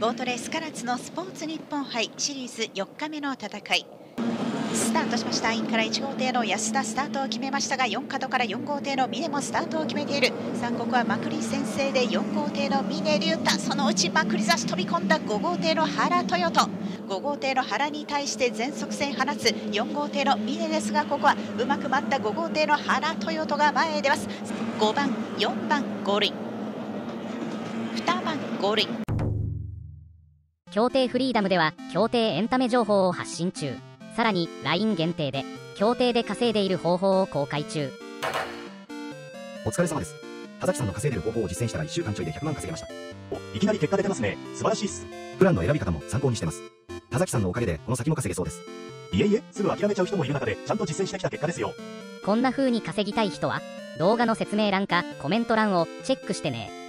ボートレース唐津のスポーツニッポン杯シリーズ4日目の戦いスタートしました。インから1号艇の安田スタートを決めましたが、4角から4号艇の峰もスタートを決めている。さあここはまくり先制で4号艇の峰竜太、そのうちまくり差し飛び込んだ5号艇の原豊斗、5号艇の原に対して全速線放つ4号艇の峰ですが、ここはうまく待った5号艇の原豊斗が前へ出ます。5番4番ゴールイン、2番ゴールイン。競艇フリーダムでは競艇エンタメ情報を発信中。さらに LINE 限定で競艇で稼いでいる方法を公開中。お疲れ様です。田崎さんの稼いでる方法を実践したら1週間ちょいで100万稼げました。お、いきなり結果出てますね。素晴らしいっす。プランの選び方も参考にしてます。田崎さんのおかげでこの先も稼げそうです。いえいえ、すぐ諦めちゃう人もいる中でちゃんと実践してきた結果ですよ。こんな風に稼ぎたい人は動画の説明欄かコメント欄をチェックしてね。